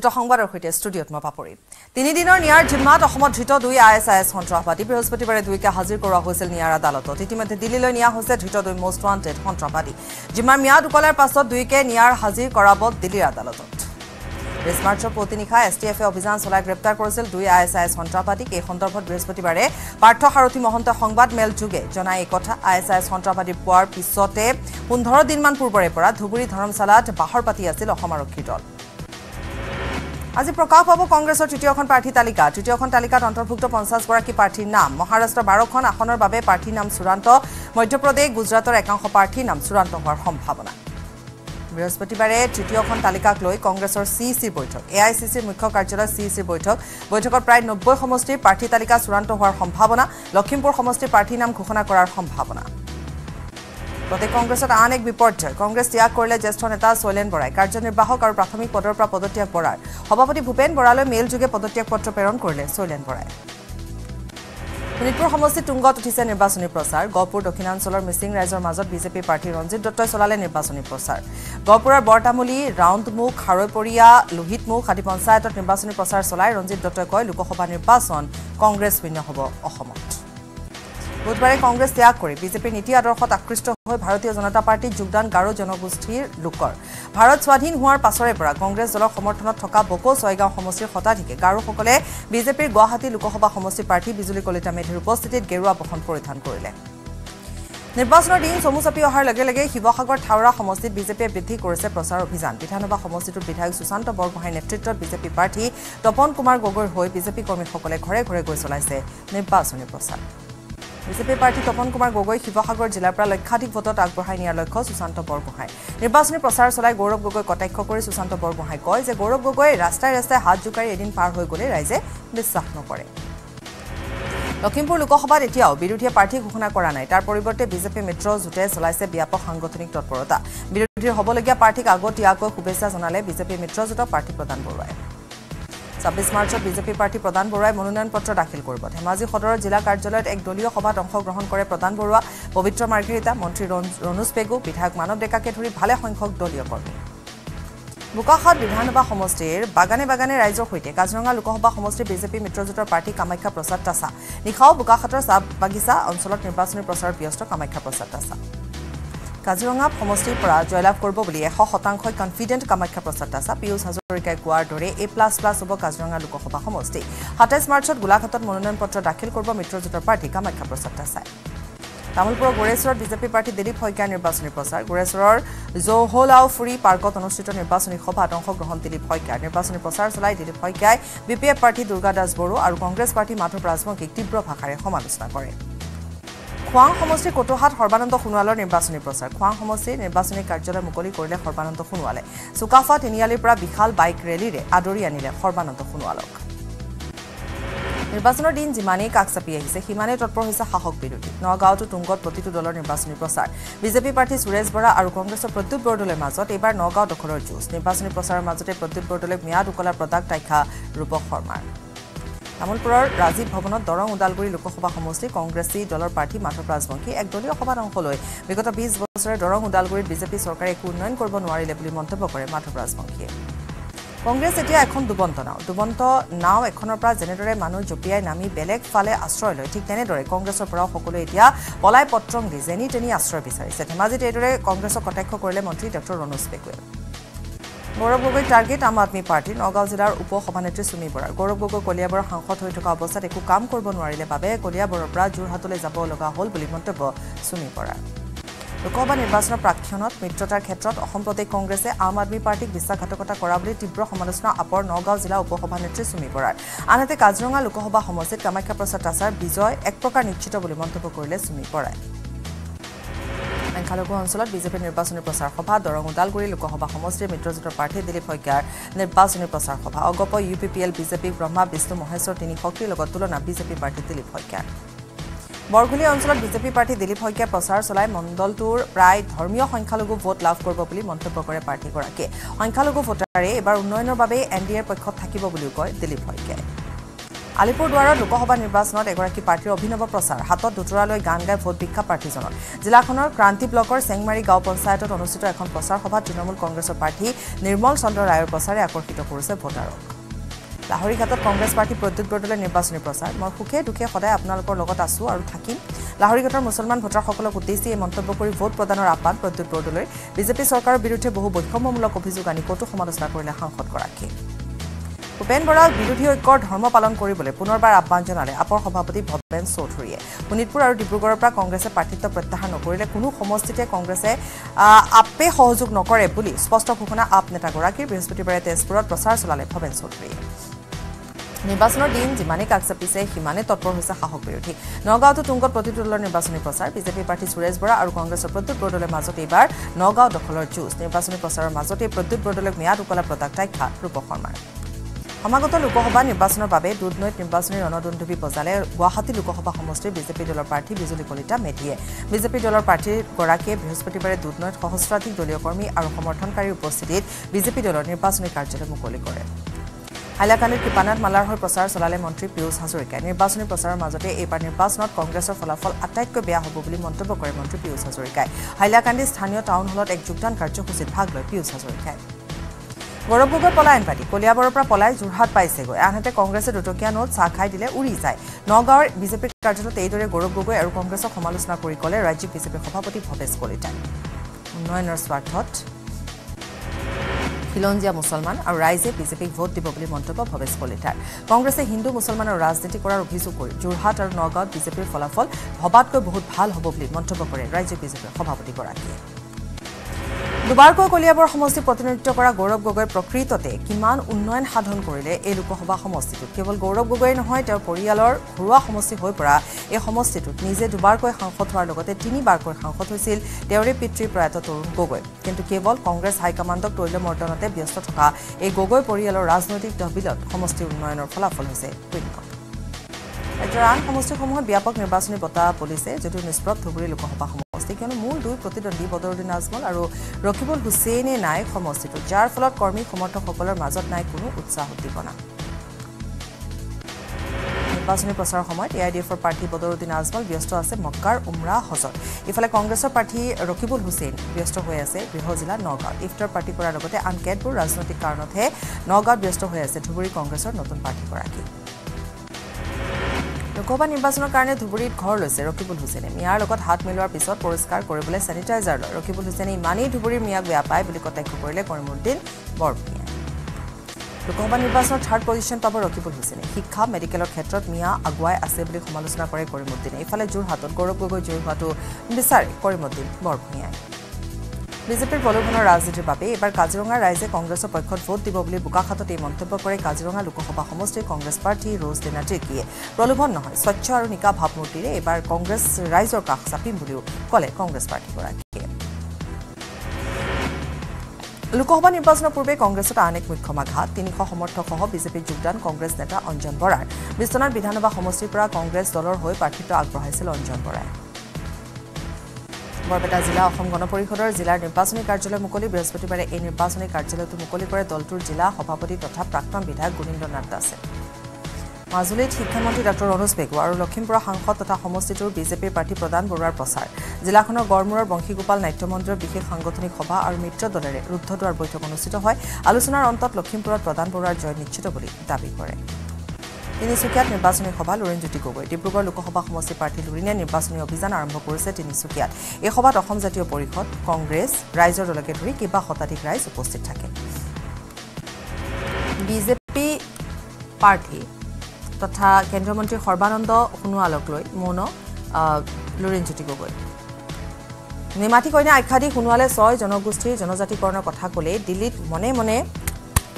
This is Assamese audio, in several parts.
দুটা সংবাদৰ সৈতে স্টুডিওত মই পাপৰি তিনি দিনৰ নিয়াৰ জিম্মাত অসমত ধৃত দুই আইএসআইএস সন্ত্ৰাসবাদী বৃহস্পতিবাৰে দুইকে হাজিৰ কৰা হৈছিল নিয়াৰ আদালতত ইতিমধ্যে দিল্লীলৈ নিয়া হৈছে ধৃত দুই মোষ্ট ওয়ান্টেড সন্ত্ৰাসবাদী জিম্মাৰ মিয়াদ উকলাৰ পাছত দুইকে নিয়াৰ হাজিৰ কৰাব দিল্লীৰ আদালতত 20 মাৰ্চৰ প্ৰতিনিখা এসটিএফে অভিযান চলাই গ্ৰেপ্তাৰ কৰিছিল দুই আইএসআইএস সন্ত্ৰাসবাদীক এই সন্দৰ্ভত বৃহস্পতিবাৰে পাৰ্থ হাৰথি মহন্ত সংবাদ মেল যোগে জনাই এই কথা আইএসআইএস সন্ত্ৰাসবাদী পোৱাৰ পিছতে 15 দিনমান পূৰ্বৰে পৰা ধুবুৰী ধৰ্মশালাত বাহৰ পাতি আছিল অসম আৰক্ষী দল আজি প্ৰকাশ পাব কংগ্ৰেছৰ তৃতীয়খন প্ৰাৰ্থী তালিকা তৃতীয়খন তালিকাত অন্তৰ্ভুক্ত 50 গৰাকী প্ৰাৰ্থীৰ নাম মহাৰাষ্ট্ৰ 12খন আসনৰ বাবে প্ৰাৰ্থী নাম চূড়ান্ত মধ্যপ্ৰদেশ গুজৰাটৰ একাংশ প্ৰাৰ্থী নাম চূড়ান্ত হোৱাৰ সম্ভাৱনা বৃহস্পতিবাৰে তৃতীয়খন তালিকাক লৈ কংগ্ৰেছৰ সিসি বৈঠক এআইসিসিৰ মুখ্য কাৰ্যালয়ত সিসি বৈঠক বৈঠকত প্ৰায় 90 সমষ্টিৰ প্ৰাৰ্থী তালিকা চূড়ান্ত হোৱাৰ সম্ভাৱনা লখিমপুৰ সমষ্টিৰ প্ৰাৰ্থী নাম ঘোষণা কৰাৰ সম্ভাৱনা প্ৰদেশ কংগ্ৰেছত আন এক বিপৰ্যয় কংগ্ৰেছ ত্যাগ কৰিলে জ্যেষ্ঠ নেতা শৈলেন বৰাই কাৰ্যনিৰ্বাহক আৰু প্ৰাথমিক পদৰ পৰা পদত্যাগ কৰাৰ সভাপতি ভূপেন বৰালৈ মেইল যোগে পদত্যাগ পত্ৰ প্ৰেৰণ কৰিলে শৈলেন বৰাই Punitpur Homosti Tungot Tisa Nirbasuni Prosar, Gopur Dokinan Solar Missing Razor Mazot, BJP Party Ronjit Dr. Solale Nirbasuni Prosar, Gopura Bortamuli, Roundmuk, Haroporia, Luhitmuk, Hatiponsat, Nirbasuni Prosar Solai, Ronjit Dr. Koi, Lukohoba Nirbason, Congress Winohobo, Ohomot. Budbare Congress Yakuri, BJP Niti Adorhot, Akristo, Bharatiya Janata Party, Jugdan Garo, Jonobusti, Lukor, Bharat Swadhin, who are Pasorebra, Congress Dolo Homotono Toka Boko, Soiga Homosi Hotati, Garo Hokole, BJP Guwahati, Lukohoba Homosi Party, Bizulikolita made reposted Gerua Bohon Poritan Korile. Nirbasonor din Somusapi Ohar Lage, Hibahagor Taura Homosi, BJP Bithi Korse Prosar Bizan, Bitanova Homosi to Bithag Susanto Borgohine Tritor, BJP Party, Topon Kumar Gogor Hoi, BJP Komi Hokole, Korekore Gosolase, Nirbasoni Prosar. BJP party Tapan Kumar Gogoi Sivasagar জিলাৰ পৰা লক্ষাধিক ভোটত আগবঢ়াই নিয়াৰ লক্ষ্য সুশান্ত বৰগোহাঁই নিৰ্বাচনী প্ৰচাৰ চলাই গৌৰৱ গগৈ কটাক্ষ কৰি সুশান্ত বৰগোহাঁই কয় যে গৌৰৱ গগৈ ৰাস্তায় ৰাস্তায় হাত জোকাৰি এদিন পাৰ হৈ গ'লে ৰাইজে বিশ্বাস নকৰে লখিমপুৰ লোকসভাত এতিয়াও বিৰোধী পাৰ্টি ঘোষণা কৰা নাই তাৰ পৰিৱৰ্তে বিজেপি মিত্ৰ জুটে চলাইছে ব্যাপক সাংগঠনিক তৎপৰতা বিৰোধীৰ হ'বলগীয়া পাৰ্টিক আগতীয়াকৈ শুভেচ্ছা জনালে বিজেপি মিত্ৰ জুটৰ প্ৰাৰ্থী প্ৰদান বৰুৱাই 26 মাৰ্চত বিজেপি পাৰ্টি প্ৰদান বৰুৱাই মনোনয়ন পত্ৰ দাখিল কৰিব ধেমাজি সদৰৰ জিলা কাৰ্যালয়ত এক দলীয় সভাত অংশগ্ৰহণ কৰে প্ৰদান বৰুৱা পবিত্ৰ মাৰ্গেৰিটা মন্ত্ৰী ৰনুজ পেগু বিধায়ক মানৱ ডেকাকে ধৰি ভালে সংখ্যক দলীয় কৰ্মী মুকাহাত বিধানসভা সমষ্টিৰ বাগানে বাগানে ৰাইজৰ সৈতে কাজিৰঙা লোকসভা সমষ্টিৰ বিজেপি মিত্ৰজোঁটৰ প্ৰাৰ্থী কামাখ্যা প্ৰসাদ তাছা নিখাও মুকাহাতৰ চাপ বাগিচা অঞ্চলত নিৰ্বাচনী প্ৰচাৰ ব্যস্ত কামাখ্যা প্ৰসাদ তাছা কাজিৰঙা সমষ্টিৰ পৰা জয়লাভ কৰিব বুলি 100% কনফিডেন্ট কামাখ্যা প্ৰসাদ তাছা পিউষ হাজৰিকাই কোৱাৰ দৰে এ প্লাস প্লাস হ'ব কাজিৰঙা লোকসভা সমষ্টি 27 মাৰ্চত গোলাঘাটত মনোনয়ন পত্ৰ দাখিল কৰিব মিত্ৰজোঁটৰ প্ৰাৰ্থী কামাখ্যা প্ৰসাদ তাছা তামুলপুৰৰ গোৰেশ্বৰত বিজেপি প্ৰাৰ্থী দিলীপ শইকীয়াৰ নিৰ্বাচনী প্ৰচাৰ গোৰেশ্বৰৰ জোহলাও ফুৰি পাৰ্কত অনুষ্ঠিত নিৰ্বাচনী সভাত অংশগ্ৰহণ দিলীপ শইকীয়াৰ নিৰ্বাচনী প্ৰচাৰ চলাই দিলীপ শইকীয়াই বিপিএফ প্ৰাৰ্থী দুৰ্গা দাস বড়ো আৰু কংগ্ৰেছ প্ৰাৰ্থী মাধৱ ৰাজবংশীক তীব্ৰ ভাষাৰে সমালোচনা কৰে খোৱাং সমষ্টিৰ কোটোহাট সৰ্বানন্দ সোণোৱালৰ নিৰ্বাচনী প্ৰচাৰ খোৱাং সমষ্টিৰ নিৰ্বাচনী কাৰ্যালয় মুকলি কৰিলে সৰ্বানন্দ সোণোৱালে চুকাফা তিনিআলিৰ পৰা বিশাল বাইক ৰেলীৰে আদৰি আনিলে সৰ্বানন্দ সোণোৱালক নিৰ্বাচনৰ দিন জিমানেই কাক চাপি আহিছে সিমানেই তৎপৰ হৈছে শাসক বিৰোধী নগাঁৱতো তুংগত প্ৰতিটো দলৰ নিৰ্বাচনী প্ৰচাৰ বিজেপি প্ৰাৰ্থী সুৰেশ বৰা আৰু কংগ্ৰেছৰ প্ৰদ্যুৎ বৰদলৈৰ মাজত এইবাৰ নগাঁও দখলৰ যুঁজ নিৰ্বাচনী প্ৰচাৰৰ মাজতে প্ৰদ্যুৎ বৰদলৈ মিয়াদ উকলাৰ প্ৰদাক তাইখা ৰূপক শৰ্মাৰ তামুলপুৰৰ ৰাজীৱ ভৱনত দৰং উদালগুৰি লোকসভা সমষ্টি কংগ্ৰেছী দলৰ প্ৰাৰ্থী মাধৱ ৰাজবংশী এক দলীয় সভাত অংশ লৈ বিগত 20 বছৰে দৰং উদালগুৰিত বিজেপি চৰকাৰে একো উন্নয়ন কৰিব নোৱাৰিলে বুলি মন্তব্য কৰে মাধৱ ৰাজবংশীয়ে কংগ্ৰেছ এতিয়া এখন দুবন্ত নাও এখনৰ পৰা জেনেদৰে মানুহ জপিয়াই নামি বেলেগ ফালে আশ্ৰয় লৈ ঠিক তেনেদৰে কংগ্ৰেছৰ পৰা সকলো এতিয়া পলাই পত্ৰং দি জেনিতেনি আশ্ৰয় বিচাৰিছে ধেমাজিত এইদৰে কংগ্ৰেছক কটাক্ষ কৰিলে মন্ত্ৰী ডক্টৰ ৰণোজ পেগুৱে গৌৰৱ গগৈ টাৰ্গেট আম আদমি পাৰ্টি নগাঁও জিলাৰ উপ সভানেত্ৰী সুমি বৰা গৌৰৱ গগৈ কলিয়াবৰৰ সাংসদ হৈ থকা অৱস্থাত একো কাম কৰিব নোৱাৰিলে বাবে কলিয়াবৰৰ পৰা যোৰহাটলৈ যাব লগা হ'ল বুলি মন্তব্য সুমি বৰাৰ লোকসভা নিৰ্বাচনৰ প্ৰাক্ষণত মিত্ৰতাৰ ক্ষেত্ৰত অসম প্ৰদেশ কংগ্ৰেছে আম আদমি পাৰ্টিক বিশ্বাসঘাতকতা কৰা বুলি তীব্ৰ সমালোচনা আপৰ নগাঁও জিলা উপ সভানেত্ৰী সুমি বৰাৰ আনহাতে কাজিৰঙা লোকসভা সমষ্টিত কামাখ্যা প্ৰসাদ তাছাৰ বিজয় এক প্ৰকাৰ নিশ্চিত বুলি মন্তব্য কৰিলে সুমি বৰাই সংখ্যালঘু অঞ্চলত বিজেপি নিৰ্বাচনী প্ৰচাৰ সভা দৰং উদালগুৰি লোকসভা সমষ্টিৰ মিত্ৰজোঁটৰ প্ৰাৰ্থী দিলীপ শইকীয়াৰ নিৰ্বাচনী প্ৰচাৰ সভা অগপ U P P L BJP Brahma Vishnu Maheshwar তিনি শক্তিৰ লগত তুলনা বিজেপি প্ৰাৰ্থী দিলীপ শইকীয়াৰ বৰগুলি অঞ্চলত বিজেপি প্ৰাৰ্থী দিলীপ শইকীয়া প্ৰচাৰ চলাই মণ্ডলটোৰ প্ৰায় ধৰ্মীয় সংখ্যালঘু ভোট লাভ কৰিব বুলি মন্তব্য কৰে প্ৰাৰ্থীগৰাকীয়ে সংখ্যালঘু ভোটাৰে এবাৰ উন্নয়নৰ বাবে এন ডি এৰ পক্ষত থাকিব বুলিও কয় দিলীপ শইকীয়াই Alipurduarar Lokasabha Nirbachanot egoraki partir obhinobo prochar hatot dutora loi gaan gai vote bikha partyjonor jilakhonor Kranti blocker Sengmari Gao panchayat onustito ekhon prochar sabha Trinamool Congressor party Nirmal Chandra Rayor prochare akorshito koreche votarok Lahori Ghatot Congress Party Pradyut Bardolai Nirbachani Prochar. Moi khukhe dukhe khoday apnalokor logot asu aru thakim. Lahori Ghator Musalman bhotarokolok uddeshye montobyo kori vote prodanor apaan Pradyut Bardolai BJP sorkarer biruddhe bohu boikhomomulok obhijog ani kotu somadochona korile sangsad gorake. Bhupen Boral birodhi oikkor dharmo palon koribole punorbar apaan janale apor sabhapati Bhupen Choudhury. Honitpur aru Dibrugor pra Congress partitwa pratyahar nokorile kono samostite Congress appe sohojog nokore buli sposto ghoshona aap neta gorakir Brihaspatirbar Tezpurot prochar cholale Bhupen Choudhury. নিৰ্বাচনৰ দিন যিমানে কাকচাপিছে হিমানে তৎপৰ হৈছে সাহস বিৰোধী নগাঁওতো তুংগত প্ৰতিদ্বন্দ্বলৰ নিৰ্বাচনী প্ৰচাৰ বিজেপি প্ৰাৰ্থী সুৰেশ বৰা আৰু কংগ্ৰেছৰ প্ৰদ্যুৎ বৰদলৈ মাজত এইবাৰ নগাঁও দখলৰ যুঁজ নিৰ্বাচনী প্ৰচাৰৰ মাজতে প্ৰদ্যুৎ বৰদলৈক মেয়াদ উকলা প্ৰদাক্তাই খা ৰূপ শৰ্মা সমাগত লোকসভা নিৰ্বাচনৰ বাবে দুধনৈত নিৰ্বাচনী ৰণদণ্ডবি বজালে গুৱাহাটী লোকসভা সমষ্টিৰ বিজেপি দলৰ প্ৰাৰ্থী বিজুলী কলিতা মেধিয়ে বিজেপি দলৰ প্ৰাৰ্থী গৰাকীয়ে বৃহস্পতিবাৰে দুধনৈত সহস্ৰাধিক দলীয় কৰ্মী আৰু সমৰ্থনকাৰীৰ উপস্থিতিত বিজেপি দলৰ নিৰ্বাচনী কাৰ্যালয় মুকলি কৰে Hailakandir Kripanat Malar hoi prochar cholale montri Piyush Hazarikai. Nirbachani procharer majote eibar nirbachanot Congressor folafol ataitকৈ beya hobo boli montobyo kore montri Piyush Hazarikai. Hailakandir sthaniyo town hallot ek jogdan karyasochit bhag loi Piyush Hazarikai. Gorobhogor polayan party Koliyaborar pra polai Jorhat paisegoi. Anhate Congresse dutokia note cha khai dile uri jay. Nagaon BJP karyalot eidore Gorobhogoi aru Congressok samalohchona kori kole rajyik BJPir sabhapati Bhupesh Kolitai. Unnoyonor swarthot Khilonjia Musalman aru raije BJPk vote dibo boli montobyo Bhupesh Kolitai. Congresse Hindu Musalmanor rajniti korar obhijog kori Jorhat aru Nagaon BJPir folafol bhabatকৈ bahut bhal hobo boli montobyo kore rajyik BJPir sabhapati gorakie. Dubarko Koliyabor samosti protinidhitwa kora Gaurav Gogoi prokritote kiman unnoyon sadhon korile ei lokasabha samostitut kebol Gaurav Gogoi nohoy tewor poriyalor ghuruwa samosti hoi pora ei samostitut nije dubarkoi sangsad hoৱাৰ লগতে তিনিবাৰকৈ সাংসদ হৈছিল তেওৰে পিতৃ প্ৰয়াত তৰুণ গগৈ কিন্তু কেৱল কংগ্ৰেছ হাইকমাণ্ডক তৈলমৰ্দনতে ব্যস্ত থকা এই গগৈ পৰিয়ালৰ ৰাজনৈতিক তহবিলত সমষ্টি উন্নয়নৰ ফলাফল হৈছে শূন্য এজৰান সমষ্টিসমূহত ব্যাপক নিৰ্বাচনী বঁটা পুলিছে যদিও নিষ্প্ৰভ ধুবুৰী লোকসভা কেন মূল দুই প্ৰতিদ্বন্দ্বী বদৰুদ্দিন আজমল আৰু ৰকিবুল হুছেইনে নাইক সমষ্টিটো যাৰ ফলত কৰ্মী সমৰ্থকসকলৰ মাজত নাই কোনো উৎসাহ উদ্দীপনা নিৰ্বাচনী প্ৰচাৰৰ সময়ত এআইডিএফৰ প্ৰাৰ্থী বদৰুদ্দিন আজমল ব্যস্ত আছে মক্কাৰ উমৰা হজত ইফালে কংগ্ৰেছৰ প্ৰাৰ্থী ৰকিবুল হুছেইন ব্যস্ত হৈ আছে গৃহ জিলা নগাঁও ইফতাৰ পাৰ্টি কৰাৰ লগতে আন কেতবোৰ ৰাজনৈতিক কাৰণতহে নগাঁৱত ব্যস্ত হৈ আছে ধুবুৰী কংগ্ৰেছৰ নতুন প্ৰাৰ্থী গৰাকী লোকসভা নিৰ্বাচনৰ কাৰণে ধুবুৰীত ঘৰ লৈছে ৰকিবুল হুছেইনে মিয়াৰ লগত হাত মিলোৱাৰ পিছত পৰিষ্কাৰ কৰিবলৈ স্যানিটাইজাৰ লৈ ৰকিবুল হুছেইনে ইমানেই ধুবুৰীৰ মিয়াক বেয়া পায় বুলি কটাক্ষ কৰিলে কৰিমুদ্দিন বৰপুৰীয়া লোকসভা নিৰ্বাচনৰ থাৰ্ড পজিশ্যন পাব ৰকিবুল হুছেইনে শিক্ষা মেডিকেলৰ ক্ষেত্ৰত মিয়া আগুৱাই আছে বুলি সমালোচনা কৰে কৰিমুদ্দিনে ইফালে যোৰহাটত গৌৰৱ গগৈ জয়ী হোৱাটো বিচাৰে কৰিমুদ্দিন বৰপুৰীয়াই বিজেপিৰ প্ৰলোভনৰ ৰাজনীতিৰ বাবে এবাৰ কাজিৰঙা ৰাইজে কংগ্ৰেছৰ পক্ষত ভোট দিব বুলি বোকাখাতত এই মন্তব্য কৰে কাজিৰঙা লোকসভা সমষ্টিৰ কংগ্ৰেছ প্ৰাৰ্থী ৰোজ দেনাটিকিয়ে প্ৰলোভন নহয় স্বচ্ছ আৰু নিকা ভাৱমূৰ্তিৰে এবাৰ কংগ্ৰেছ ৰাইজৰ কাষ চাপিম বুলিও ক'লে কংগ্ৰেছ প্ৰাৰ্থীগৰাকীয়ে লোকসভা নিৰ্বাচনৰ পূৰ্বে কংগ্ৰেছত আন এক মুখ্য আঘাত ৩০০ সমৰ্থকসহ বিজেপিৰ যোগদান কংগ্ৰেছ নেতা অঞ্জন বৰাৰ বিশ্বনাথ বিধানসভা সমষ্টিৰ পৰা কংগ্ৰেছ দলৰ হৈ প্ৰাৰ্থিত্ব আগবঢ়াইছিল অঞ্জন বৰাই বৰপেটা জিলা অসম গণ পৰিষদৰ জিলাৰ নিৰ্বাচনী কাৰ্যালয় মুকলি বৃহস্পতিবাৰে এই নিৰ্বাচনী কাৰ্যালয়টো মুকলি কৰে দলটোৰ জিলা সভাপতি তথা প্ৰাক্তন বিধায়ক গুণীন্দ্ৰনাথ দাসে মাজুলীত শিক্ষামন্ত্ৰী ডঃ অনুজ বেগৱা আৰু লখিমপুৰৰ সাংসদ তথা সমষ্টিটোৰ বিজেপিৰ প্ৰাৰ্থী প্ৰদান বৰুৱাৰ প্ৰচাৰ জিলাখনৰ গড়মূৰৰ বংশীগোপাল নাট্য মন্দিৰৰ বিশেষ সাংগঠনিক সভা আৰু মিত্ৰ দলেৰে ৰুদ্ধদ্বাৰ বৈঠক অনুষ্ঠিত হয় আলোচনাৰ অন্তত লখিমপুৰত প্ৰদান বৰুৱাৰ জয় নিশ্চিত বুলি দাবী কৰে তিনিচুকীয়াত নিৰ্বাচনী সভা লুৰিণজ্যোতি গগৈ ডিব্ৰুগড় লোকসভা সমষ্টিৰ প্ৰাৰ্থী লুৰিণে নিৰ্বাচনী অভিযান আৰম্ভ কৰিছে তিনিচুকীয়াত এই সভাত অসম জাতীয় পৰিষদ কংগ্ৰেছ ৰাইজৰ দলকে ধৰি কিবা শতাধিক ৰাইজ উপস্থিত থাকে বিজেপি প্ৰাৰ্থী তথা কেন্দ্ৰীয় মন্ত্ৰী সৰ্বানন্দ সোণোৱালক লৈ মৌন লুৰিণজ্যোতি গগৈ নিমাতী কইনা আখ্যাদি সোণোৱালে ছয় জনগোষ্ঠীৰ জনজাতিকৰণৰ কথা ক'লে দিল্লীত মনে মনে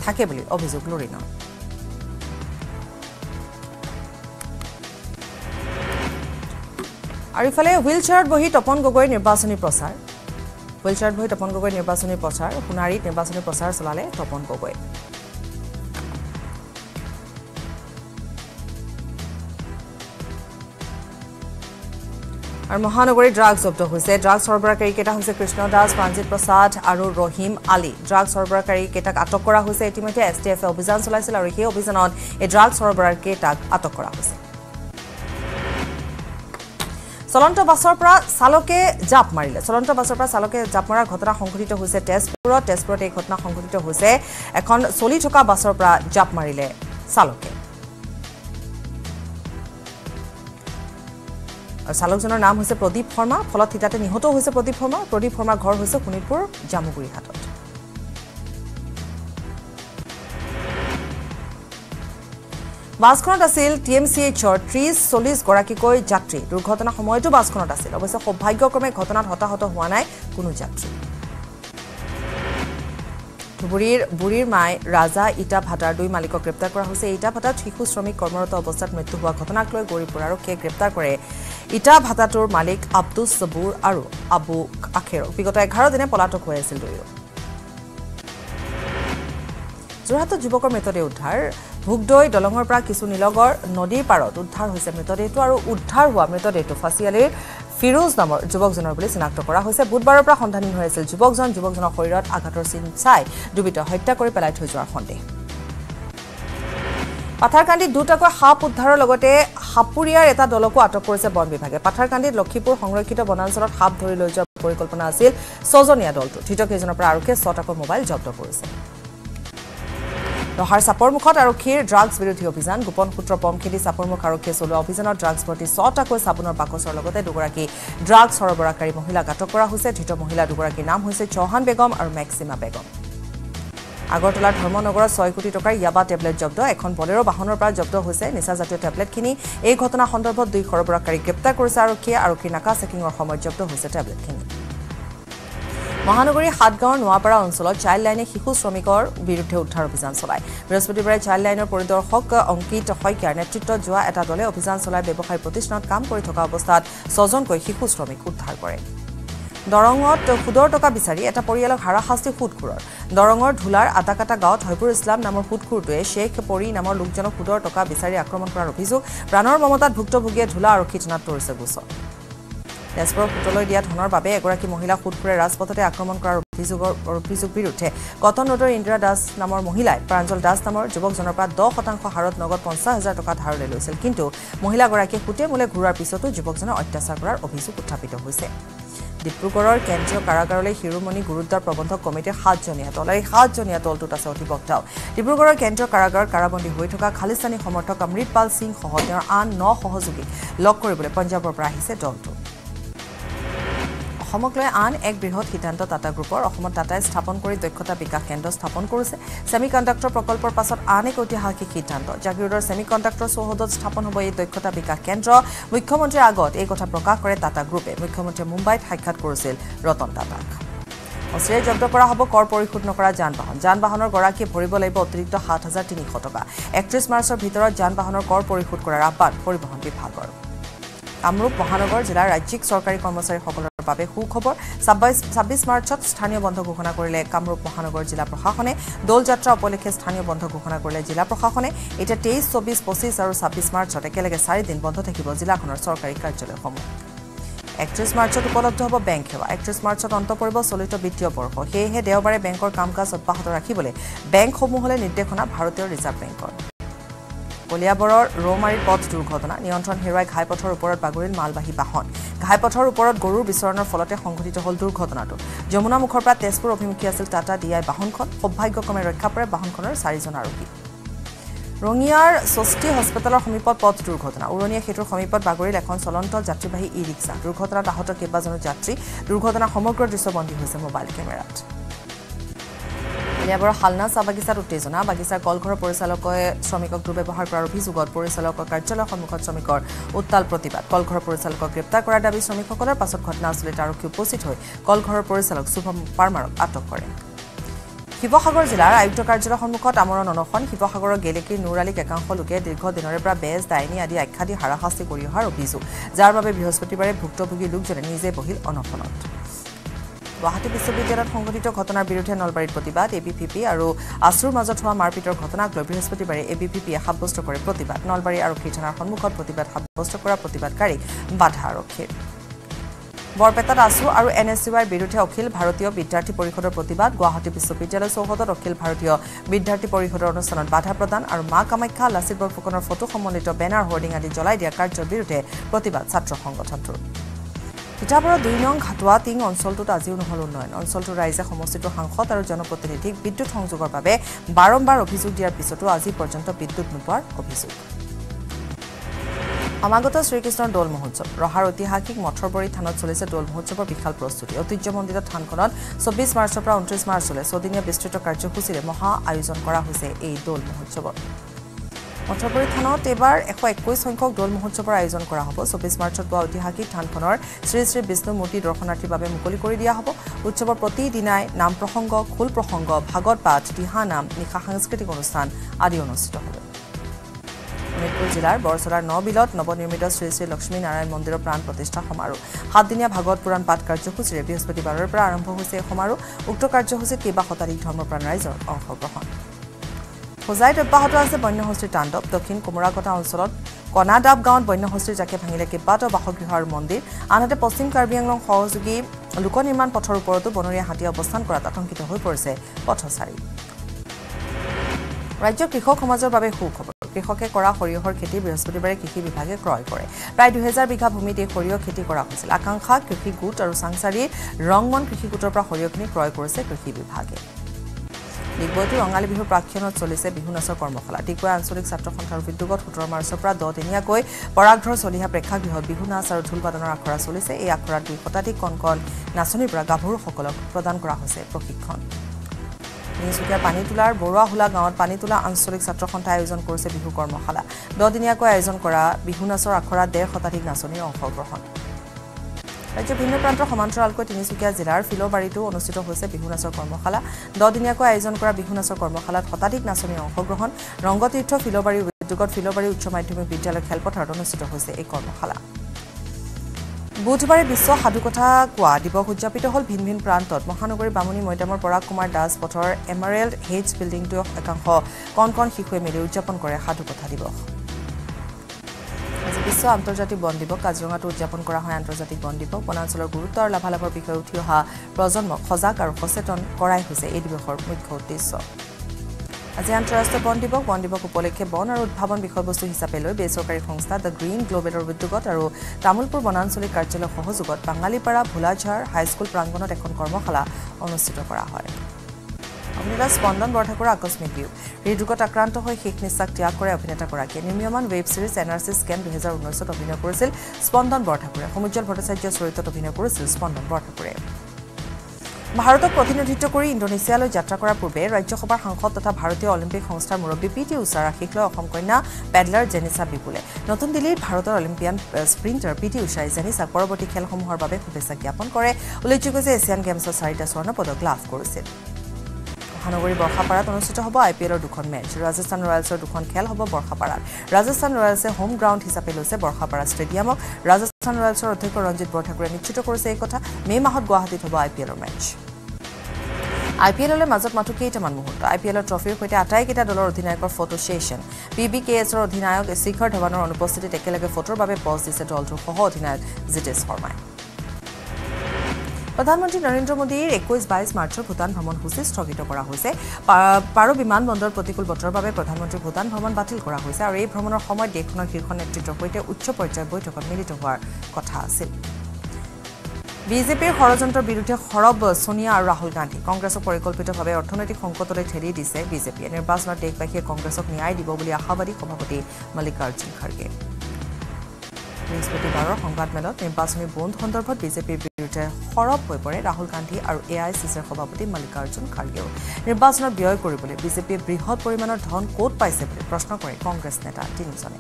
থাকে বুলি অভিযোগ লুৰিণৰ আৰু ইফালে হুইলচেয়াৰত বহি তপন গগৈ নিৰ্বাচনী প্ৰচাৰ সোণাৰীত নিৰ্বাচনী প্ৰচাৰ চলালে তপন গগৈ আর মহানগরী ড্রাগস জব্দ হইছে ড্রাগস সরবরাহকারী কেটা হইছে কৃষ্ণদাস পাঞ্জিত প্রসাদ আর রহিম আলী ড্রাগস সরবরাহকারী কেটাক আটক করা হইছে ইতিমধ্যে এসটিএফ অভিযান চলাইছিল আর এই অভিযানত এই ড্রাগস সরবরাহকারী কেটাক আটক করা হইছে চলন্ত বাসৰ পৰা চালকে জাপ মাৰিলে চলন্ত বাসৰ পৰা চালকে জাপ মৰাৰ ঘটনা সংঘটিত হৈছে তেজপুৰত এই ঘটনা সংঘটিত হৈছে এখন চলি থকা বাসৰ পৰা জাপ মাৰিলে চালকে চালকজনৰ নাম হৈছে প্ৰদীপ শৰ্মা ফলত হিতাতে নিহত হৈছে প্ৰদীপ শৰ্মা ঘৰ হৈছে কোনিপুৰ জামুগুৰি হাটত বাসখনত আছিল টিএমচিএইচৰ 30-40 গৰাকীকৈ যাত্ৰী দুৰ্ঘটনা সময়টো বাসখনত আছিল অৱশ্যে সৌভাগ্যক্ৰমে ঘটনাত হতাহত হোৱা নাই কোনো যাত্ৰী বুৰিৰ মাই ৰাজা ইটা ভাটাৰ দুই মালিকক গ্ৰেপ্তাৰ কৰা হৈছে ইটা ভাটাত শিশু শ্ৰমিক কৰ্মৰত অৱস্থাত মৃত্যু হোৱা ঘটনাক লৈ গৰিপুৰ আৰক্ষীয়ে গ্ৰেপ্তাৰ কৰে ইটা ভাটাটোৰ মালিক আব্দুছ সবুৰ আৰু আবু আখেৰ বিগত 11 দিনে পলাতক হৈ আছিল দুয়ো যোৰহাটৰ যুৱকৰ মৃতদেহ উদ্ধাৰ ভুগদৈ দলঙৰ পৰা কিছু নিলগৰ নদীৰ পাৰত উদ্ধাৰ হৈছে মৃতদেহটো আৰু উদ্ধাৰ হোৱা মৃতদেহটো ফাঁচিয়ালিৰ ফিৰোজ নামৰ যুৱকজনৰ বুলি চিনাক্ত কৰা হৈছে বুধবাৰৰ পৰা সন্ধানহীন হৈ আছিল যুৱকজনৰ শৰীৰত আঘাতৰ চিন চাই দুবিত হত্যা কৰি পেলাই থৈ যোৱাৰ সন্দেহ পাথাৰকান্দিত দুটাকৈ সাপ উদ্ধাৰৰ লগতে হাপুৰিয়াৰ এটা দলকো আটক কৰিছে বন বিভাগে পাথাৰকান্দিত লক্ষীপুৰ সংৰক্ষিত বনাঞ্চলত সাপ ধৰি লৈ যোৱাৰ পৰিকল্পনা আছিল ছজনীয়া দলটো ধৃতকেইজনৰ পৰা আৰক্ষীয়ে 6টাকৈ মোবাইল জব্দ কৰিছে ৰহাৰ চাপৰমুখত আৰক্ষীৰ ড্ৰাগছ বিৰোধী অভিযান গোপন সূত্ৰ পমখেদি চাপৰমুখ আৰক্ষীয়ে চলোৱা অভিযানত ড্ৰাগছ ভৰ্তি 6টাকৈ চাবোনৰ বাকচৰ লগতে দুগৰাকী ড্ৰাগছ সৰবৰাহকাৰী মহিলাক আটক কৰা হৈছে ধৃত মহিলা দুগৰাকীৰ নাম হৈছে চৌহান বেগম আৰু মেক্সিমা বেগম আগৰতলাৰ ধৰ্মনগৰৰ 6 কোটি টকাৰ ইয়াবা টেবলেট জব্দ এখন বলেৰ বাহনৰ পৰা জব্দ হৈছে নিচাজাতীয় টেবলেটখিনি এই ঘটনা সন্দৰ্ভত দুই সৰবৰাহকাৰী গ্ৰেপ্তাৰ কৰিছে আৰক্ষীৰ নাকা চেকিঙৰ সময়ত জব্দ হৈছে টেবলেটখিনি মহানগৰী হাটগাঁৱৰ নোয়াপাড়া অঞ্চলত চাইল্ড লাইনে শিশু শ্ৰমিকৰ বিৰুদ্ধে উদ্ধাৰ অভিযান চলায় বৃহস্পতিবাৰে চাইল্ড লাইনৰ পৰিদৰ্শক অংকিত শইকীয়াৰ নেতৃত্বত যোৱা এটা দলে অভিযান চলাই ব্যৱসায় প্ৰতিষ্ঠানত কাম কৰি থকা অৱস্থাত 6জনকৈ শিশু শ্ৰমিক উদ্ধাৰ কৰে দৰঙত সুদৰ টকা বিচাৰি এটা পৰিয়ালক হাৰাশাস্তি সুদখুৰৰ দৰঙৰ ধুলাৰ আটাকাটা গাঁৱত হৈপুৰ ইছলাম নামৰ সুদখুৰটোৱে শেখ পৰি নামৰ লোকজনক সুদৰ টকা বিচাৰি আক্ৰমণ কৰাৰ অভিযোগ প্ৰাণৰ মমতাত ভুক্তভোগীয়ে ধুলা আৰক্ষী থানাত তৰিছে গোচৰ তেজপুৰৰ পুতলৈ দিয়া ধনৰ বাবে এগৰাকী মহিলা সুদখুৰে ৰাজপথতে আক্ৰমণ কৰাৰ অভিযোগৰ বিৰুদ্ধে কটন ৰোডৰ ইন্দিৰা দাস নামৰ মহিলাই প্ৰাঞ্জল দাস নামৰ যুৱকজনৰ পৰা 10% হাৰত নগদ 50,000 টকা ধাৰলৈ লৈছিল কিন্তু মহিলাগৰাকীয়ে কুটে মুলে ঘূৰাৰ পিছতো যুৱকজনৰ অত্যাচাৰ কৰাৰ অভিযোগ উত্থাপিত হৈছে ডিব্ৰুগড়ৰ কেন্দ্ৰীয় কাৰাগাৰলৈ শিৰোমণি গুৰুদ্বাৰ প্ৰবন্ধক কমিটিৰ 7জনীয়া দল আৰু 7জনীয়া দলটোত আছে অধিবক্তাও ডিব্ৰুগড়ৰ কেন্দ্ৰীয় কাৰাগাৰত কাৰাবন্দী হৈ থকা খালিস্তানী সমৰ্থক অমৃতপাল সিং সহ তেওঁৰ আন 9 সহযোগী লগ কৰিবলৈ পঞ্জাৱৰ পৰা আহিছে দলটো সমগ্ৰ আন এক বৃহৎ সিদ্ধান্ত টাটা গ্ৰুপৰ অসমত টাটাই স্থাপন কৰি দক্ষতা বিকাশ কেন্দ্ৰ স্থাপন কৰিছে সেমিকণ্ডাক্টৰ প্ৰকল্পৰ পাছত আন এক ঐতিহাসিক সিদ্ধান্ত জাগিৰোডৰ সেমিকণ্ডাক্টৰ চৌহদত স্থাপন হ'ব এই দক্ষতা বিকাশ কেন্দ্ৰ মুখ্যমন্ত্ৰীৰ আগত এই কথা প্ৰকাশ কৰে টাটা গ্ৰুপে মুখ্যমন্ত্ৰীয়ে মুম্বাইত সাক্ষাৎ কৰিছিল ৰতন টাটাক অস্ত্ৰে জব্দ কৰা হ'ব কৰ পৰিশোধ নকৰা যান বাহনৰ গৰাকীয়ে ভৰিব লাগিব অতিৰিক্ত 7,300 টকা 31 মাৰ্চৰ ভিতৰত যান বাহনৰ কৰ পৰিশোধ কৰাৰ আহ্বান পৰিবহণ বিভাগৰ কামৰূপ মহানগৰ জিলাৰ ৰাজ্যিক চৰকাৰী কৰ্মচাৰীসকলৰ বাবে সুখবৰ 26 মাৰ্চত স্থানীয় বন্ধ ঘোষণা কৰিলে কামৰূপ মহানগৰ জিলা প্ৰশাসনে দলযাত্ৰা উপলক্ষে স্থানীয় বন্ধ ঘোষণা কৰিলে জিলা প্ৰশাসনে এতিয়া 23 24 25 আৰু 26 মাৰ্চত একেলগে 4 দিন বন্ধ থাকিব জিলাখনৰ চৰকাৰী কাৰ্যালয়সমূহ 31 মাৰ্চত উপলব্ধ হ'ব বেংক সেৱা 31 মাৰ্চত অন্ত পৰিব চলিত বিত্তীয় বৰ্ষ সেয়েহে দেওবাৰে বেংকৰ কাম-কাজ অব্যাহত ৰাখিবলৈ বেংকসমূহলৈ নিৰ্দেশনা ভাৰতীয় ৰিজাৰ্ভ বেংকৰ কলিয়াবৰৰ ৰৌমাৰীৰ পথ দুৰ্ঘটনা নিয়ন্ত্ৰণ হেৰুৱাই ঘাইপথৰ ওপৰত বাগৰিল মালবাহী বাহন ঘাইপথৰ ওপৰত গৰুৰ বিচৰণৰ ফলতে সংঘটিত হ'ল দুৰ্ঘটনাটো যমুনা মুখৰ পৰা তেজপুৰ অভিমুখী আছিল টাটা ডিআই বাহনখন সৌভাগ্যক্ৰমে ৰক্ষা পৰে বাহনখনৰ 4জন আৰোহী ৰঙিয়াৰ সষ্টি হস্পিটেলৰ সমীপত পথ দুৰ্ঘটনা উৰণীয়া সেতুৰ সমীপত বাগৰিল এখন চলন্ত যাত্ৰীবাহী ই ৰিক্সা দুৰ্ঘটনাত আহত কেইবাজনো যাত্ৰী দুৰ্ঘটনাৰ সমগ্ৰ দৃশ্য বন্দী হৈছে মোবাইল কেমেৰাত কলিয়াবৰৰ হালনা চাহ বাগিচাত উত্তেজনা বাগিচাৰ কলঘৰৰ পৰিচালকে শ্ৰমিকক দুৰ্ব্যৱহাৰ কৰাৰ অভিযোগত পৰিচালকৰ কাৰ্যালয়ৰ সন্মুখত শ্ৰমিকৰ উত্তাল প্ৰতিবাদ কলঘৰৰ পৰিচালকক গ্ৰেপ্তাৰ কৰাৰ দাবী শ্ৰমিকসকলৰ পাছত ঘটনাস্থলীত আৰক্ষী উপস্থিত হৈ কলঘৰৰ পৰিচালক শুভম পাৰমাৰক আটক কৰে শিৱসাগৰ জিলাৰ আয়ুক্ত কাৰ্যালয়ৰ সন্মুখত আমৰণ অনশন শিৱসাগৰৰ গেলেকীৰ নৌৰালীক একাংশ লোকে দীৰ্ঘদিনৰে পৰা বেজ দাইনী আদি আখ্যা দি হাৰাশাস্তি কৰি অহাৰ অভিযোগ যাৰ বাবে বৃহস্পতিবাৰে ভুক্তভোগী লোকজনে নিজে বহিল অনশনত গুৱাহাটী বিশ্ববিদ্যালয়ত সংঘটিত ঘটনাৰ বিৰুদ্ধে নলবাৰীত প্ৰতিবাদ এবিভিপি আৰু আছুৰ মাজত হোৱা মাৰপিটৰ ঘটনাক লৈ বৃহস্পতিবাৰে এবিভিপিয়ে সাব্যস্ত কৰে প্ৰতিবাদ নলবাৰী আৰক্ষী থানাৰ সন্মুখত প্ৰতিবাদ সাব্যস্ত কৰা প্ৰতিবাদকাৰীক বাধা আৰক্ষীৰ বৰপেটাত আছো আৰু এনএসইউৰ বিৰুদ্ধে অখিল ভাৰতীয় বিদ্যাৰ্থী পৰিষদৰ প্ৰতিবাদ গুৱাহাটী বিশ্ববিদ্যালয় চৌহদত অখিল ভাৰতীয় বিদ্যাৰ্থী পৰিষদৰ অনুষ্ঠানত বাধা প্ৰদান আৰু মা কামাখ্যা লাচিত বৰফুকনৰ ফটো সমন্বিত বেনাৰ হোৰ্ডিং আদি জ্বলাই দিয়া কাৰ্যৰ বিৰুদ্ধে প্ৰতিবাদ ছাত্ৰ সংগঠনটোৰ কিতাবৰ 2 নং ঘাটুৱা তিং অঞ্চলটোত আজিও নহল উন্নয়ন অঞ্চলটোৰ ৰাইজে সমষ্টিটো সাংসদ আৰু জনপ্ৰতিনিধিক বিদ্যুৎ সংযোগৰ বাবে বাৰম্বাৰ অভিযোগ দিয়াৰ পিছতো আজি পৰ্যন্ত বিদ্যুৎ নোপোৱাৰ অভিযোগ আমাগত শ্ৰীকৃষ্ণ দোল মহোৎসৱ ৰহাৰ ঐতিহাসিক মঠৰবৰী থানত চলিছে দোল মহোৎসৱৰ বিশাল প্ৰস্তুতি ঐতিহ্যমণ্ডিত থানখনত 24 মাৰ্চৰ পৰা 29 মাৰ্চলৈ ছদিনীয়া বিস্তৃত কাৰ্যসূচীৰে মহা আয়োজন কৰা হৈছে এই দোল মহোৎসৱত মঠৰবৰী থানত এবাৰ 121 সংখ্যক দোল মহোৎসৱৰ আয়োজন কৰা হ'ব 24 মাৰ্চত পোৱা ঐতিহাসিক থানখনৰ শ্ৰী শ্ৰী বিষ্ণু মূৰ্তি দৰ্শনাৰ্থীৰ বাবে মুকলি কৰি দিয়া হ'ব উৎসৱৰ প্ৰতিদিনাই নাম প্ৰসংগ খোল প্ৰসংগ ভাগৱত পাঠ দিহানাম নিখা সাংস্কৃতিক অনুষ্ঠান আদি অনুষ্ঠিত হ'ব মণিপুৰ জিলাৰ বৰচৰাৰ নবিলত নৱনিৰ্মিত শ্ৰী শ্ৰী লক্ষ্মী নাৰায়ণ মন্দিৰৰ প্ৰাণ প্ৰতিষ্ঠা সমাৰোহ 7 দিনীয়া ভাগৱত পুৰাণ পাঠ কাৰ্যসূচীৰে বৃহস্পতিবাৰৰ পৰা আৰম্ভ হৈছে সমাৰোহ উক্ত কাৰ্যসূচীত কেইবা শতাধিক ধৰ্মপ্ৰাণ ৰাইজৰ অংশগ্ৰহণ হোজাইত অব্যাহত আছে বন্যহস্তীৰ তাণ্ডৱ দক্ষিণ কোমৰাকটা অঞ্চলত কনাডাব গাঁৱত বন্যহস্তীৰ জাকে ভাঙিলে কেইবাটাও বাসগৃহৰ মন্দিৰ আনহাতে পশ্চিম কাৰ্বি আংলং সহযোগী লোক নিৰ্মাণ পথৰ ওপৰতো বনৰীয়া হাতী অৱস্থান কৰাত আতংকিত হৈ পৰিছে পথচাৰী ৰাজ্য কৃষক সমাজৰ বাবে সুখবৰ কৃষকে কৰা সৰিয়হৰ খেতি বৃহস্পতিবাৰে কৃষি বিভাগে ক্ৰয় কৰে প্ৰায় 2000 বিঘা ভূমিত এই সৰিয়হ খেতি কৰা হৈছিল আকাংক্ষা কৃষি গোট আৰু সাংসাৰী ৰংমন কৃষি গোটৰ পৰা সৰিয়হখিনি ক্ৰয় কৰিছে কৃষি বিভাগে ডিগবৈত ৰঙালী বিহুৰ প্ৰাক্ষণত চলিছে বিহু নাচৰ কৰ্মশালা ডিগবৈ আঞ্চলিক ছাত্ৰ সন্থাৰ উদ্যোগত 17 মাৰ্চৰ পৰা 10 দিনীয়াকৈ পৰাগধৰ চলিহা প্ৰেক্ষাগৃহত বিহু নাচ আৰু ঢোল বাদনৰ আখৰা চলিছে এই আখৰাত 2 শতাধিক কণ নাচনীৰ পৰা গাভৰুসকলক প্ৰদান কৰা হৈছে প্ৰশিক্ষণ নিসুকিয়াৰ পানীতুলাৰ বৰুৱা হুলা গাঁৱত পানীতুলা আঞ্চলিক ছাত্ৰ সন্থাই আয়োজন কৰিছে বিহু কৰ্মশালা 10 দিনীয়াকৈ আয়োজন কৰা বিহু নাচৰ আখৰাত 1.5 শতাধিক নাচনীৰ অংশগ্ৰহণ ৰাজ্যৰ ভিন্ন প্ৰান্তৰ সমান্তৰালকৈ তিনিচুকীয়া জিলাৰ ফিলবাৰীতো অনুষ্ঠিত হৈছে বিহু নাচৰ কৰ্মশালা 10 দিনীয়াকৈ আয়োজন কৰা বিহু নাচৰ কৰ্মশালাত শতাধিক নাচনীৰ অংশগ্ৰহণ ৰংগতীৰ্থ ফিলবাৰী উদ্যোগত ফিলবাৰী উচ্চ মাধ্যমিক বিদ্যালয় খেলপথাৰত অনুষ্ঠিত হৈছে এই কৰ্মশালা বুধবাৰে বিশ্ব সাধুকথা কোৱা দিৱস উদযাপিত হ'ল ভিন ভিন প্ৰান্তত মহানগৰী বামুণী মৈদামৰ পৰাগ কুমাৰ দাস পথৰ এমাৰেল্ড হেজ বিল্ডিংটো একাংশ কণ শিশুৱে মিলি উদযাপন কৰে সাধুকথা দিৱস আজি বিশ্ব আন্তৰ্জাতিক বন দিৱস কাজিৰঙাত উদযাপন কৰা হয় আন্তৰ্জাতিক বন দিৱস বনাঞ্চলৰ গুৰুত্ব আৰু লাভালাভৰ বিষয়ে উঠি অহা প্ৰজন্মক সজাগ আৰু সচেতন কৰাই হৈছে এই দিৱসৰ মুখ্য উদ্দেশ্য আজি আন্তঃৰাষ্ট্ৰীয় বন দিৱস উপলক্ষে বন আৰু উদ্ভাৱন বিষয়বস্তু হিচাপে লৈ বেচৰকাৰী সংস্থা দ্য গ্ৰীণ গ্ল'বেলৰ উদ্যোগত আৰু তামুলপুৰ বনাঞ্চলিক কাৰ্যালয়ৰ সহযোগত বাঙালীপাৰা ভোলাঝাৰ হাইস্কুল প্ৰাংগণত এখন কৰ্মশালা অনুষ্ঠিত কৰা হয় অভিনেতা স্পন্দন বৰঠাকুৰৰ আকস্মিক বিয়োগ হৃদৰোগত আক্ৰান্ত হৈ শেষ নিশ্বাস ত্যাগ কৰে অভিনেতাগৰাকীয়ে নিৰ্মীয়মান ৱেব ছিৰিজ এনআৰচি স্কেম 2019ত অভিনয় কৰিছিল স্পন্দন বৰঠাকুৰে সমুজ্জ্বল ভট্টাচাৰ্যৰ চৰিত্ৰত অভিনয় কৰিছিল স্পন্দন বৰঠাকুৰে ভাৰতক প্ৰতিনিধিত্ব কৰি ইণ্ডোনেছিয়ালৈ যাত্ৰা কৰাৰ পূৰ্বে ৰাজ্যসভাৰ সাংসদ তথা ভাৰতীয় অলিম্পিক সংস্থাৰ মুৰব্বী পিটি উষাৰ আশীষ লৈ অসম কন্যা পেডলাৰ জেনিছা বিপুলে নতুন দিল্লীত ভাৰতৰ অলিম্পিয়ান স্প্ৰিণ্টাৰ পিটি উষাই জেনিছাক পৰৱৰ্তী খেলসমূহৰ বাবে শুভেচ্ছা জ্ঞাপন কৰে উল্লেখযোগ্য যে এছিয়ান গেমছৰ 4টা স্বৰ্ণ পদক লাভ কৰিছিল মহানগৰী বৰ্ষাপাৰাত অনুষ্ঠিত হ'ব আইপিএলৰ 2খন মেচ ৰাজস্থান ৰয়েলছৰ 2খন খেল হ'ব বৰ্ষাপাৰাত ৰাজস্থান ৰয়েলছে হোম গ্ৰাউণ্ড হিচাপে লৈছে বৰ্ষাপাৰা ষ্টেডিয়ামক ৰাজস্থান ৰয়েলছৰ অধ্যক্ষ ৰঞ্জিত বৰঠাকুৰে নিশ্চিত কৰিছে এই কথা মে মাহত গুৱাহাটীত হ'ব আইপিএলৰ মেচ আইপিএলৰ মাজত মাত্ৰ কেইটামান মুহূৰ্ত আইপিএলৰ ট্ৰফিৰ সৈতে আটাইকেইটা দলৰ অধিনায়কৰ ফটো ছেশ্যন পিবিকেএছৰ অধিনায়ক শিখৰ ধৱনৰ অনুপস্থিতিত একেলগে ফটোৰ বাবে পজ দিছে দলটোৰ সহ অধিনায়ক জিতেশ শৰ্মাই প্ৰধানমন্ত্ৰী নৰেন্দ্ৰ মোদীৰ 21-22 মাৰ্চৰ ভূটান ভ্ৰমণসূচী স্থগিত কৰা হৈছে পাৰো বিমানবন্দৰৰ প্ৰতিকূল বতৰৰ বাবে প্ৰধানমন্ত্ৰীৰ ভূটান ভ্ৰমণ বাতিল কৰা হৈছে আৰু এই ভ্ৰমণৰ সময়ত দেশখনৰ শীৰ্ষ নেতৃত্বৰ সৈতে উচ্চ পৰ্যায়ৰ বৈঠকত মিলিত হোৱাৰ কথা আছিল বিজেপিৰ ষড়যন্ত্ৰৰ বিৰুদ্ধে সৰব সোনিয়া আৰু ৰাহুল গান্ধী কংগ্ৰেছৰ পৰিকল্পিতভাৱে অৰ্থনৈতিক সংকটলৈ ঠেলি দিছে বিজেপিয়ে নিৰ্বাচনত দেশবাসীয়ে কংগ্ৰেছক ন্যায় দিব বুলি আশাবাদী সভাপতি মল্লিকাৰ্জুন খাৰ্গে বৃহস্পতিবাৰৰ সংবাদমেলত নিৰ্বাচনী বন্ধ সন্দৰ্ভত বিজেপিৰ বিৰুদ্ধে সৰব হৈ পৰে ৰাহুল গান্ধী আৰু এআইচিচিৰ সভাপতি মল্লিকাৰ্জুন খাৰ্গেও নিৰ্বাচনত ব্যয় কৰিবলৈ বিজেপিয়ে বৃহৎ পৰিমাণৰ ধন ক'ত পাইছে বুলি প্ৰশ্ন কৰে কংগ্ৰেছ নেতা তিনিজনে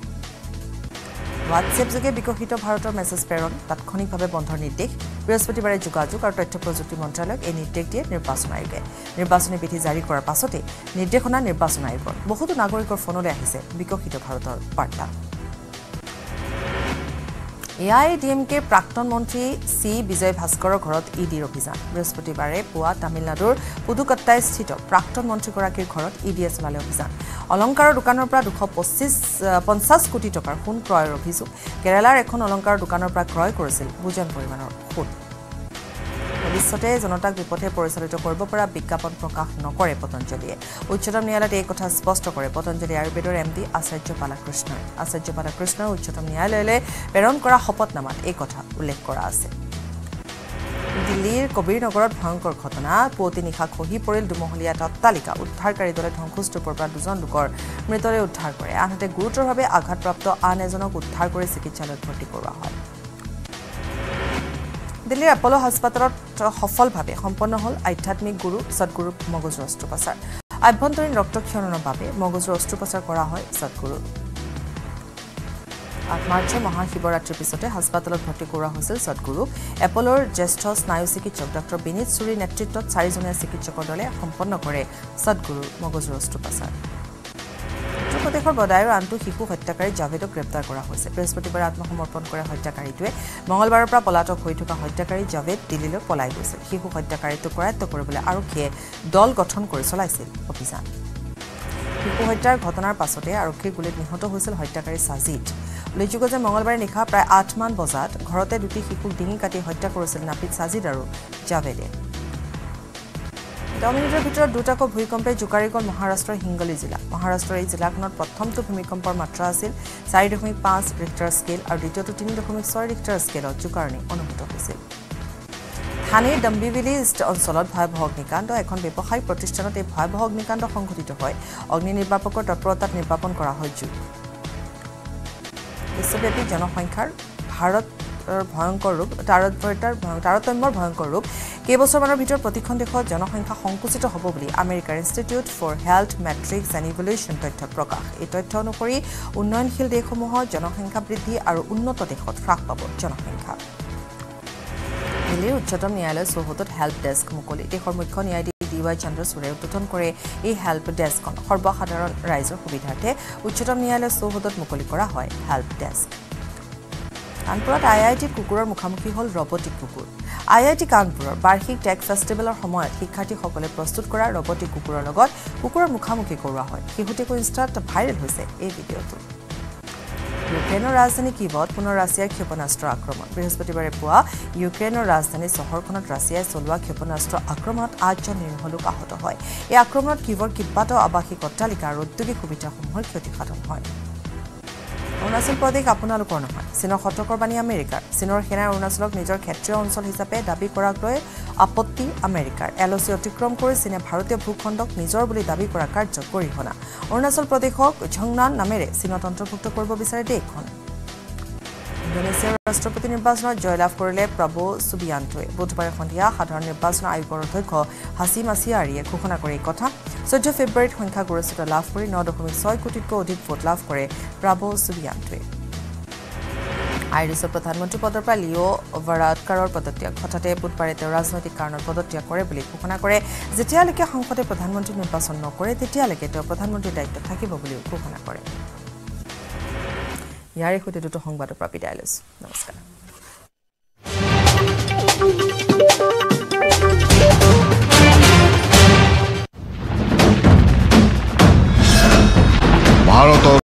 হোৱাটছএপযোগে বিকশিত ভাৰতৰ মেছেজ প্ৰেৰণ তাৎক্ষণিকভাৱে বন্ধৰ নিৰ্দেশ বৃহস্পতিবাৰে যোগাযোগ আৰু তথ্য প্ৰযুক্তি মন্ত্ৰালয়ক এই নিৰ্দেশ দিয়ে নিৰ্বাচন আয়োগে নিৰ্বাচনী বিধি জাৰি কৰাৰ পাছতে নিৰ্দেশনা নিৰ্বাচন আয়োগৰ বহুতো নাগৰিকৰ ফোনলৈ আহিছে বিকশিত ভাৰতৰ বাৰ্তা AIDMKৰ প্ৰাক্তন মন্ত্ৰী চি বিজয় ভাস্কৰৰ ঘৰত ইডিৰ অভিযান বৃহস্পতিবাৰে পুৱা তামিলনাডুৰ পুডুকট্টাইস্থিত প্ৰাক্তন মন্ত্ৰীগৰাকীৰ ঘৰত ইডিয়ে চলালে অভিযান অলংকাৰৰ দোকানৰ পৰা 250 কোটি টকাৰ সোণ ক্ৰয়ৰ অভিযোগ কেৰালাৰ এখন অলংকাৰৰ দোকানৰ পৰা ক্ৰয় কৰিছিল বুজন পৰিমাণৰ সোণ উদ্দেশ্যতে জনতাক বিপথে পৰিচালিত কৰিব পৰা বিজ্ঞাপন প্ৰকাশ নকৰে পতঞ্জলিয়ে উচ্চতম ন্যায়ালয়ে এই কথা স্পষ্ট কৰে পতঞ্জলি আয়ুৰ্বেদৰ এমডি আচাৰ্য বালাকৃষ্ণ উচ্চতম ন্যায়ালয়লৈ প্ৰেৰণ কৰা শপতনামাত এই কথা উল্লেখ কৰা আছে দিল্লীৰ কবিৰনগৰত ভয়ংকৰ ঘটনা পুৱতি নিশা খহি পৰিল দুমহলীয়া অট্টালিকা উদ্ধাৰকাৰী দলে ধ্বংসস্তূপৰ পৰা দুজন লোকৰ মৃতদেহ উদ্ধাৰ কৰে আনহাতে গুৰুতৰভাৱে আঘাতপ্ৰাপ্ত আন এজনক উদ্ধাৰ কৰি চিকিৎসালয়ত ভৰ্তি কৰোৱা হয় দিল্লীৰ অ্যাপোলো হাসপাতালত সফলভাৱে সম্পন্ন হ'ল আধ্যাত্মিক গুৰু সদগুৰু মগজুৰ অস্ত্ৰোপচাৰ আভ্যন্তৰীণ ৰক্তক্ষৰণৰ বাবে মগজুৰ অস্ত্ৰোপচাৰ কৰা হয় সদগুৰু 8 মাৰ্চে মহাশিবৰাত্ৰিৰ পিছতে হাসপাতালত ভৰ্তি কৰা হৈছিল সদগুৰুক অ্যাপোলোৰ জ্যেষ্ঠ স্নায়ু চিকিৎসক ডক্টৰ বিনীত চুৰি নেতৃত্বত 4জনীয়া চিকিৎসকৰ দলে সম্পন্ন কৰে সদগুৰুৰ মগজুৰ অস্ত্ৰোপচাৰ উত্তৰপ্ৰদেশৰ বদায়ৰ আনটো শিশু হত্যাকাৰী জাভেদক গ্ৰেপ্তাৰ কৰা হৈছে বৃহস্পতিবাৰে আত্মসমৰ্পণ কৰা হত্যাকাৰীটোৱে মঙলবাৰৰ পৰা পলাতক হৈ থকা হত্যাকাৰী জাভেদ দিল্লীলৈ পলাই গৈছিল শিশু হত্যাকাৰীটোক কৰায়ত্ব কৰিবলৈ আৰক্ষীয়ে দল গঠন কৰি চলাইছিল অভিযান শিশু হত্যাৰ ঘটনাৰ পাছতে আৰক্ষীৰ গুলিত নিহত হৈছিল হত্যাকাৰী সাজিদ উল্লেখযোগ্য যে মঙলবাৰে নিশা প্ৰায় ৮মান বজাত ঘৰতে দুটি শিশুক ডিঙি কাটি হত্যা কৰিছিল নাপিত সাজিদ আৰু জাভেদে ডমিনিটৰ ভিতৰত দুটাকৈ ভূমিকম্পে জোকাৰি গল মহাৰাষ্ট্ৰৰ হিংগলি জিলা মহাৰাষ্ট্ৰৰ এই জিলাখনত প্ৰথমটো ভূমিকম্পৰ মাত্ৰা আছিল ৪.৫ ৰিক্টাৰ স্কেল আৰু দ্বিতীয়টো ৩.৬ ৰিক্টাৰ স্কেলত জোকাৰণি অনুভূত হৈছিল থানেৰ ডম্বিবিলি অঞ্চলত ভয়াৱহ অগ্নিকাণ্ড এখন ব্যৱসায়িক প্ৰতিষ্ঠানত এই ভয়াৱহ অগ্নিকাণ্ড সংঘটিত হয় অগ্নি নিৰ্বাপকৰ তৎপৰতাত নিৰ্বাপন কৰা হয় জুই বিশ্বব্যাপী জনসংখ্যাৰ ভয়ংকৰ ৰূপ তাৰতম্যৰ ভয়ংকৰ ৰূপ কেইবছৰমানৰ ভিতৰত প্ৰতিখন দেশত জনসংখ্যা সংকুচিত হ'ব বুলি আমেৰিকাৰ institute for health metrics and evaluation তথ্য প্ৰকাশ এই তথ্য অনুসৰি উন্নয়নশীল দেশসমূহত জনসংখ্যা বৃদ্ধি আৰু উন্নত দেশত হ্ৰাস পাব জনসংখ্যা দিল্লীৰ উচ্চতম ন্যায়ালয় চৌহদত হেল্প ডেস্ক মুকলি দেশৰ মুখ্য ন্যায়াধীশ ডি ৱাই চন্দ্ৰচূড়ে উদ্বোধন কৰে এই হেল্প ডেস্কখন সৰ্বসাধাৰণ ৰাইজৰ সুবিধাৰ্থে উচ্চতম ন্যায়ালয় চৌহদত মুকলি কৰা হয় হেল্প ডেস্ক কানপুৰত আইআইটি কুকুৰৰ মুখামুখি হ'ল ৰবটিক কুকুৰ আইআইটি কানপুৰৰ বাৰ্ষিক টেক ফেষ্টিভেলৰ সময়ত শিক্ষাৰ্থীসকলে প্ৰস্তুত কৰা ৰবটিক কুকুৰৰ লগত কুকুৰৰ মুখামুখি কৰোৱা হয় শেহতীয়াকৈ ইনষ্টাত ভাইৰেল হৈছে এই ভিডিঅ'টো ইউক্ৰেইনৰ ৰাজধানী কিভত পুনৰ ৰাছিয়াৰ ক্ষেপণাস্ত্ৰ আক্ৰমণ বৃহস্পতিবাৰে পুৱা ইউক্ৰেইনৰ ৰাজধানী চহৰখনত ৰাছিয়াই চলোৱা ক্ষেপণাস্ত্ৰ আক্ৰমণত ৮জন নিৰীহ লোক আহত হয় এই আক্ৰমণত কিভৰ কেইবাটাও আৱাসিক অট্টালিকা আৰু ঔদ্যোগিক সুবিধাসমূহৰ ক্ষতিসাধন হয় অৰুণাচল প্ৰদেশ আপোনালোকৰ নহয় চীনৰ সতৰ্কৰ বাণী আমেৰিকাৰ চীনৰ সেনাই অৰুণাচলক নিজৰ ক্ষেত্ৰীয় অঞ্চল হিচাপে দাবী কৰাক লৈ আপত্তি আমেৰিকাৰ এল অ' চি অতিক্ৰম কৰি চীনে ভাৰতীয় ভূখণ্ডক নিজৰ বুলি দাবী কৰা কাৰ্য গৰিহণা অৰুণাচল প্ৰদেশক ঝংনান নামেৰে চীনত অন্তৰ্ভুক্ত কৰিব বিচাৰে দেশখন ইণ্ডোনেছিয়াৰ ৰাষ্ট্ৰপতি নিৰ্বাচনত জয়লাভ কৰিলে প্ৰাবো সুবিয়ান্টোৱে বুধবাৰে সন্ধিয়া সাধাৰণ নিৰ্বাচন আয়োগৰ অধ্যক্ষ হাছিম আছিয়াৰীয়ে ঘোষণা কৰে এই কথা 14 ফেব্ৰুৱাৰীত সংখ্যাগৰিষ্ঠতা লাভ কৰি 9.6 কোটিতকৈ অধিক ভোট লাভ কৰে প্ৰাবো সুবিয়ান্টোৱে আইৰিছৰ প্ৰধানমন্ত্ৰী পদৰ পৰা লিঅ' ভাৰাটকাৰৰ পদত্যাগ হঠাতে বুধবাৰে তেওঁ ৰাজনৈতিক কাৰণত পদত্যাগ কৰে বুলি ঘোষণা কৰে যেতিয়ালৈকে সংসদে প্ৰধানমন্ত্ৰী নিৰ্বাচন নকৰে তেতিয়ালৈকে তেওঁ প্ৰধানমন্ত্ৰীৰ দায়িত্বত থাকিব বুলিও ঘোষণা কৰে ইয়াৰ সৈতে দুটো সংবাদৰ পৰা বিদায় লৈছোঁ নমস্কাৰ